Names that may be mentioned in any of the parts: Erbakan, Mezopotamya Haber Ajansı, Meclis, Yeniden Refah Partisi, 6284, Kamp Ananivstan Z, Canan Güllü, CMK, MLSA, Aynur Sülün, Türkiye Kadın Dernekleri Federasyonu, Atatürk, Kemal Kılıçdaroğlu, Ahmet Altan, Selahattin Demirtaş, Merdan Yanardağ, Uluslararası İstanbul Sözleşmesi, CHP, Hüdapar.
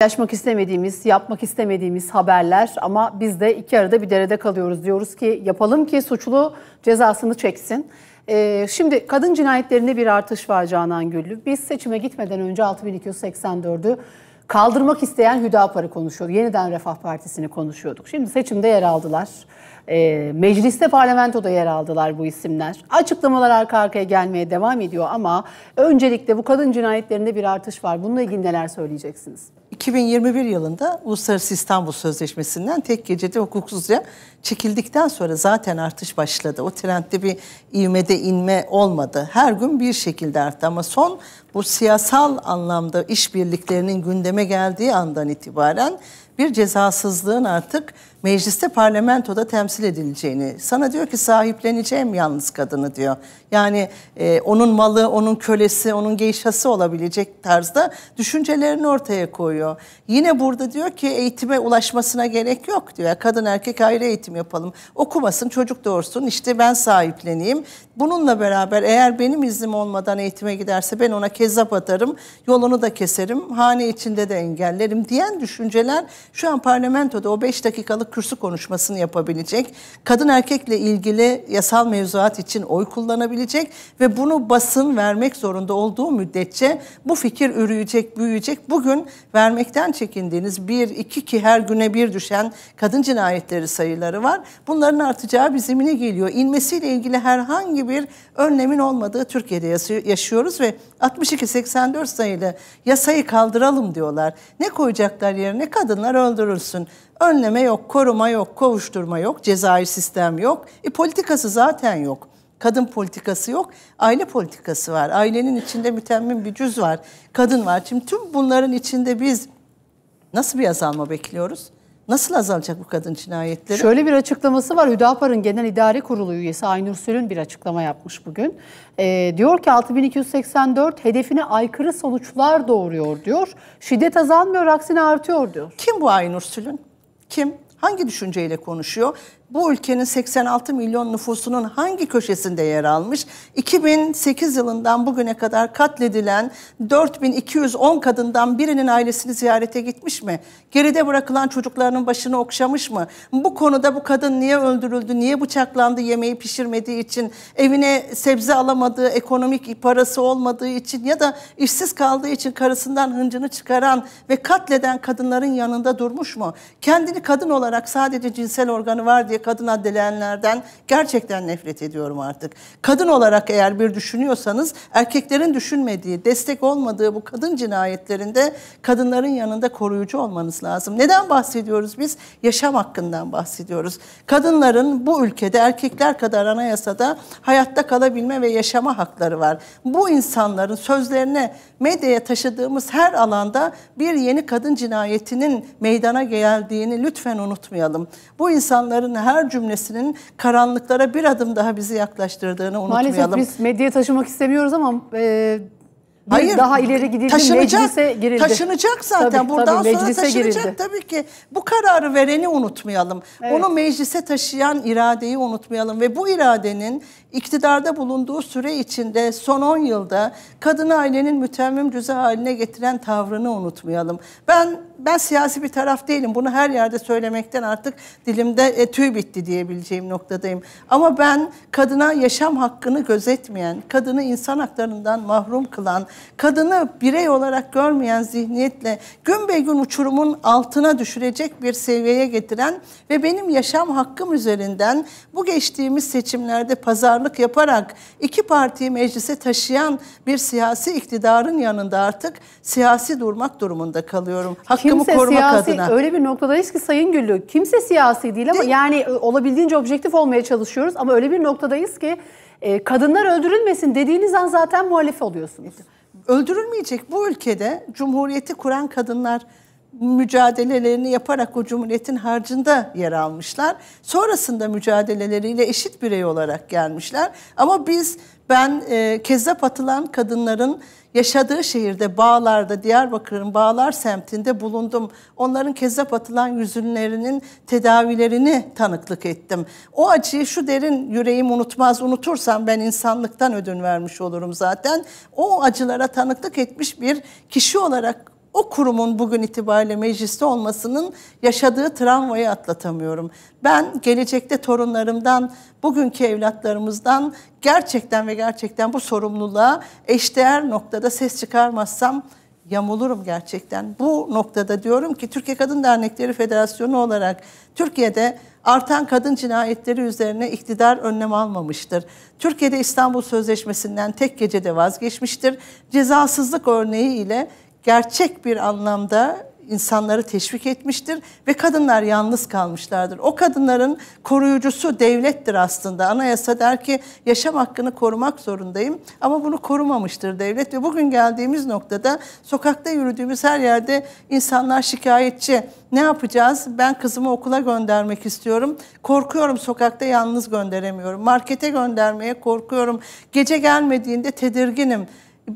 Paylaşmak istemediğimiz, yapmak istemediğimiz haberler ama biz de iki arada bir derede kalıyoruz. Diyoruz ki yapalım ki suçlu cezasını çeksin. Şimdi kadın cinayetlerinde bir artış var Canan Güllü. Biz seçime gitmeden önce 6.284'ü kaldırmak isteyen Hüdapar'ı konuşuyorduk. Yeniden Refah Partisi'ni konuşuyorduk. Şimdi seçimde yer aldılar. Mecliste, parlamentoda yer aldılar bu isimler. Açıklamalar arka arkaya gelmeye devam ediyor ama öncelikle bu kadın cinayetlerinde bir artış var. Bununla ilgili neler söyleyeceksiniz? 2021 yılında Uluslararası İstanbul Sözleşmesi'nden tek gecede hukuksuzca çekildikten sonra zaten artış başladı. O trendde bir ivmede inme olmadı. Her gün bir şekilde arttı ama son bu siyasal anlamda işbirliklerinin gündeme geldiği andan itibaren bir cezasızlığın artık mecliste, parlamentoda temsil edileceğini, sana diyor ki sahipleneceğim yalnız kadını diyor. Yani onun malı, onun kölesi, onun geyşası olabilecek tarzda düşüncelerini ortaya koyuyor. Yine burada diyor ki eğitime ulaşmasına gerek yok diyor. Kadın erkek ayrı eğitim yapalım. Okumasın, çocuk doğursun, işte ben sahipleneyim. Bununla beraber eğer benim iznim olmadan eğitime giderse ben ona kezzap atarım, yolunu da keserim, hane içinde de engellerim diyen düşünceler şu an parlamentoda o 5 dakikalık kürsü konuşmasını yapabilecek, kadın erkekle ilgili yasal mevzuat için oy kullanabilecek ve bunu basın vermek zorunda olduğu müddetçe bu fikir ürüyecek, büyüyecek. Bugün vermekten çekindiğiniz 1-2 ki her güne bir düşen kadın cinayetleri sayıları var. Bunların artacağı bizimine geliyor. İnmesiyle ilgili herhangi bir önlemin olmadığı Türkiye'de yaşıyoruz ve 62-84 sayılı yasayı kaldıralım diyorlar. Ne koyacaklar yerine? Kadınlar öldürülsün. Önleme yok, koruma yok, kovuşturma yok, cezai sistem yok. Politikası zaten yok. Kadın politikası yok, aile politikası var. Ailenin içinde mütemmin bir cüz var, kadın var. Şimdi tüm bunların içinde biz nasıl bir azalma bekliyoruz? Nasıl azalacak bu kadın cinayetleri? Şöyle bir açıklaması var. Hüdapar'ın Genel İdare Kurulu üyesi Aynur Sülün bir açıklama yapmış bugün. Diyor ki 6.284 hedefine aykırı sonuçlar doğuruyor diyor. Şiddet azalmıyor, aksine artıyor diyor. Kim bu Aynur Sülün? Kim? Hangi düşünceyle konuşuyor? Bu ülkenin 86 milyon nüfusunun hangi köşesinde yer almış? 2008 yılından bugüne kadar katledilen 4210 kadından birinin ailesini ziyarete gitmiş mi? Geride bırakılan çocuklarının başını okşamış mı? Bu konuda bu kadın niye öldürüldü, niye bıçaklandı yemeği pişirmediği için, evine sebze alamadığı, ekonomik parası olmadığı için ya da işsiz kaldığı için karısından hıncını çıkaran ve katleden kadınların yanında durmuş mu? Kendini kadın olarak sadece cinsel organı var diye kadın addeleyenlerden gerçekten nefret ediyorum artık. Kadın olarak eğer bir düşünüyorsanız erkeklerin düşünmediği, destek olmadığı bu kadın cinayetlerinde kadınların yanında koruyucu olmanız lazım. Neden bahsediyoruz biz? Yaşam hakkından bahsediyoruz. Kadınların bu ülkede erkekler kadar anayasada hayatta kalabilme ve yaşama hakları var. Bu insanların sözlerine, medyaya taşıdığımız her alanda bir yeni kadın cinayetinin meydana geldiğini lütfen unutmayalım. Bu insanların her cümlesinin karanlıklara bir adım daha bizi yaklaştırdığını unutmayalım. Maalesef biz medyaya taşımak istemiyoruz ama hayır, daha ileri gidildi, meclise girildi. Taşınacak zaten. Tabii, buradan tabii, sonra taşınacak girildi. Tabii ki. Bu kararı vereni unutmayalım. Evet. Onu meclise taşıyan iradeyi unutmayalım ve bu iradenin iktidarda bulunduğu süre içinde son 10 yılda kadını ailenin mütemmim cüzü haline getiren tavrını unutmayalım. Ben siyasi bir taraf değilim. Bunu her yerde söylemekten artık dilimde tüy bitti diyebileceğim noktadayım. Ama ben kadına yaşam hakkını gözetmeyen, kadını insan haklarından mahrum kılan, kadını birey olarak görmeyen zihniyetle gün be gün uçurumun altına düşürecek bir seviyeye getiren ve benim yaşam hakkım üzerinden bu geçtiğimiz seçimlerde pazarlık yaparak iki partiyi meclise taşıyan bir siyasi iktidarın yanında artık siyasi durmak durumunda kalıyorum. Hakkımı korumak adına. Öyle bir noktadayız ki Sayın Güllü, kimse siyasi değil ama yani olabildiğince objektif olmaya çalışıyoruz ama öyle bir noktadayız ki kadınlar öldürülmesin dediğiniz an zaten muhalif oluyorsunuz. Öldürülmeyecek. Bu ülkede Cumhuriyeti kuran kadınlar mücadelelerini yaparak o cumhuriyetin harcında yer almışlar. Sonrasında mücadeleleriyle eşit birey olarak gelmişler. Ama ben kezzap atılan kadınların yaşadığı şehirde, Bağlar'da, Diyarbakır'ın Bağlar semtinde bulundum. Onların kezzap atılan yüzünlerinin tedavilerini tanıklık ettim. O acıyı şu derin yüreğim unutmaz, unutursam ben insanlıktan ödün vermiş olurum zaten. O acılara tanıklık etmiş bir kişi olarak o kurumun bugün itibariyle mecliste olmasının yaşadığı travmayı atlatamıyorum. Ben gelecekte torunlarımdan, bugünkü evlatlarımızdan gerçekten ve gerçekten bu sorumluluğa eşdeğer noktada ses çıkarmazsam yamulurum gerçekten. Bu noktada diyorum ki Türkiye Kadın Dernekleri Federasyonu olarak Türkiye'de artan kadın cinayetleri üzerine iktidar önlem almamıştır. Türkiye'de İstanbul Sözleşmesi'nden tek gecede vazgeçmiştir. Cezasızlık örneği ile gerçek bir anlamda insanları teşvik etmiştir ve kadınlar yalnız kalmışlardır. O kadınların koruyucusu devlettir aslında. Anayasa der ki yaşam hakkını korumak zorundayım ama bunu korumamıştır devlet ve bugün geldiğimiz noktada sokakta yürüdüğümüz her yerde insanlar şikayetçi. Ne yapacağız? Ben kızımı okula göndermek istiyorum. Korkuyorum, sokakta yalnız gönderemiyorum. Markete göndermeye korkuyorum. Gece gelmediğinde tedirginim.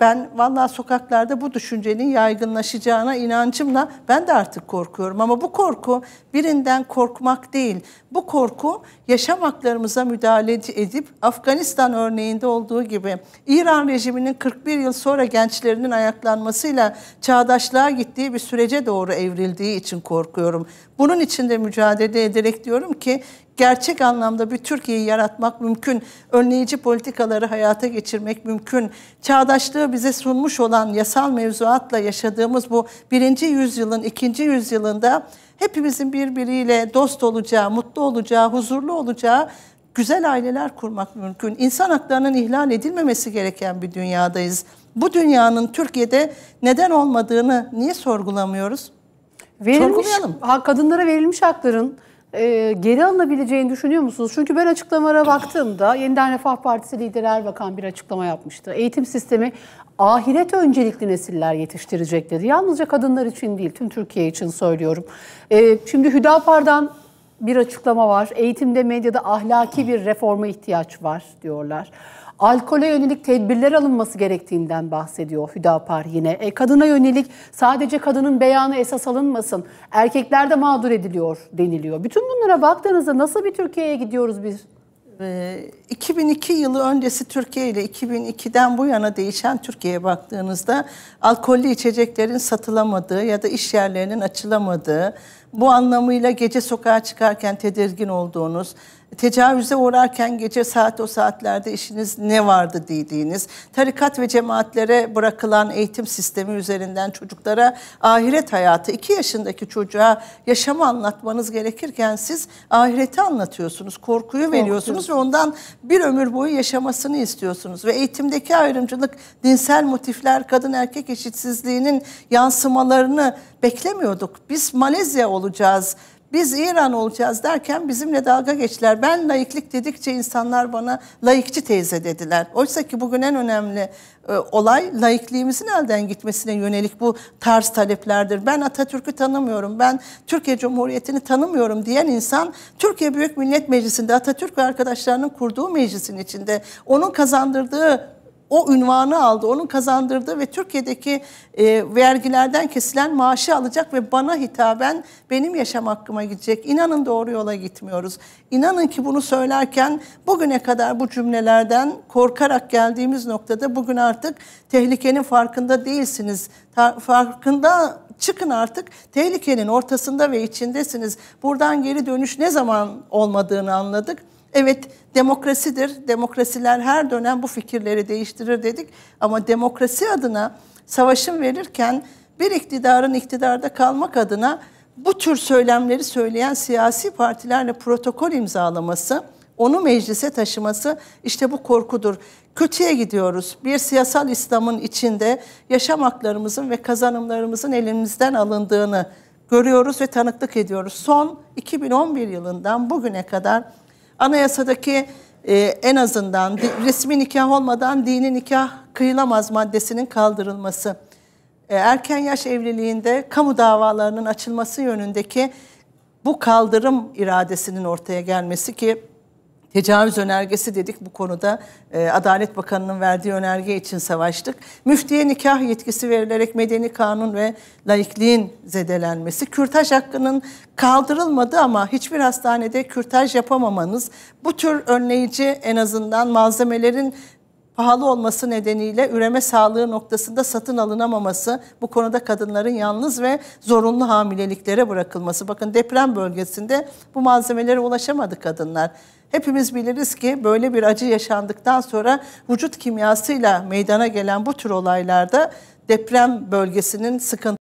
Ben vallahi sokaklarda bu düşüncenin yaygınlaşacağına inancımla ben de artık korkuyorum. Ama bu korku birinden korkmak değil. Bu korku yaşam haklarımıza müdahale edip Afganistan örneğinde olduğu gibi İran rejiminin 41 yıl sonra gençlerinin ayaklanmasıyla çağdaşlığa gittiği bir sürece doğru evrildiği için korkuyorum. Bunun için de mücadele ederek diyorum ki gerçek anlamda bir Türkiye'yi yaratmak mümkün. Önleyici politikaları hayata geçirmek mümkün. Çağdaşlığı bize sunmuş olan yasal mevzuatla yaşadığımız bu 1. yüzyılın 2. yüzyılında hepimizin birbiriyle dost olacağı, mutlu olacağı, huzurlu olacağı güzel aileler kurmak mümkün. İnsan haklarının ihlal edilmemesi gereken bir dünyadayız. Bu dünyanın Türkiye'de neden olmadığını niye sorgulamıyoruz? Sorgulayalım. Kadınlara verilmiş hakların geri alınabileceğini düşünüyor musunuz? Çünkü ben açıklamalara baktığımda Yeniden Refah Partisi lideri Erbakan bir açıklama yapmıştı. Eğitim sistemi ahiret öncelikli nesiller yetiştirecek dedi. Yalnızca kadınlar için değil, tüm Türkiye için söylüyorum. Şimdi Hüdapar'dan bir açıklama var. Eğitimde, medyada ahlaki bir reforma ihtiyaç var diyorlar. Alkole yönelik tedbirler alınması gerektiğinden bahsediyor Hüdapar yine. Kadına yönelik sadece kadının beyanı esas alınmasın, erkekler de mağdur ediliyor deniliyor. Bütün bunlara baktığınızda nasıl bir Türkiye'ye gidiyoruz biz? 2002 yılı öncesi Türkiye ile 2002'den bu yana değişen Türkiye'ye baktığınızda alkollü içeceklerin satılamadığı ya da iş yerlerinin açılamadığı, bu anlamıyla gece sokağa çıkarken tedirgin olduğunuz, tecavüze uğrarken gece o saatlerde işiniz ne vardı dediğiniz, tarikat ve cemaatlere bırakılan eğitim sistemi üzerinden çocuklara ahiret hayatı, 2 yaşındaki çocuğa yaşamı anlatmanız gerekirken siz ahireti anlatıyorsunuz, korkuyu veriyorsunuz ve ondan bir ömür boyu yaşamasını istiyorsunuz. Ve eğitimdeki ayrımcılık, dinsel motifler, kadın erkek eşitsizliğinin yansımalarını beklemiyorduk. Biz Malezya olacağız, biz İran olacağız derken bizimle dalga geçtiler. Ben laiklik dedikçe insanlar bana laikçi teyze dediler. Oysa ki bugün en önemli olay laikliğimizin elden gitmesine yönelik bu tarz taleplerdir. Ben Atatürk'ü tanımıyorum, ben Türkiye Cumhuriyeti'ni tanımıyorum diyen insan Türkiye Büyük Millet Meclisi'nde, Atatürk ve arkadaşlarının kurduğu meclisin içinde onun kazandırdığı, o ünvanı aldı, onun kazandırdığı ve Türkiye'deki vergilerden kesilen maaşı alacak ve bana hitaben benim yaşam hakkıma gidecek. İnanın doğru yola gitmiyoruz. İnanın ki bunu söylerken bugüne kadar bu cümlelerden korkarak geldiğimiz noktada bugün artık tehlikenin farkında değilsiniz. Çıkın artık, tehlikenin ortasında ve içindesiniz. Buradan geri dönüş ne zaman olmadığını anladık. Evet, demokrasidir. Demokrasiler her dönem bu fikirleri değiştirir dedik. Ama demokrasi adına savaşın verirken bir iktidarın iktidarda kalmak adına bu tür söylemleri söyleyen siyasi partilerle protokol imzalaması, onu meclise taşıması işte bu korkudur. Kötüye gidiyoruz. Bir siyasal İslam'ın içinde yaşam haklarımızın ve kazanımlarımızın elimizden alındığını görüyoruz ve tanıklık ediyoruz. Son 2011 yılından bugüne kadar anayasadaki en azından resmi nikah olmadan dini nikah kıyılamaz maddesinin kaldırılması, erken yaş evliliğinde kamu davalarının açılması yönündeki bu kaldırım iradesinin ortaya gelmesi ki tecavüz önergesi dedik bu konuda. Adalet Bakanı'nın verdiği önerge için savaştık. Müftiye nikah yetkisi verilerek medeni kanun ve laikliğin zedelenmesi. Kürtaj hakkının kaldırılmadı ama hiçbir hastanede kürtaj yapamamanız. Bu tür önleyici en azından malzemelerin pahalı olması nedeniyle üreme sağlığı noktasında satın alınamaması, bu konuda kadınların yalnız ve zorunlu hamileliklere bırakılması. Bakın deprem bölgesinde bu malzemelere ulaşamadı kadınlar. Hepimiz biliriz ki böyle bir acı yaşandıktan sonra vücut kimyasıyla meydana gelen bu tür olaylarda deprem bölgesinin sıkıntı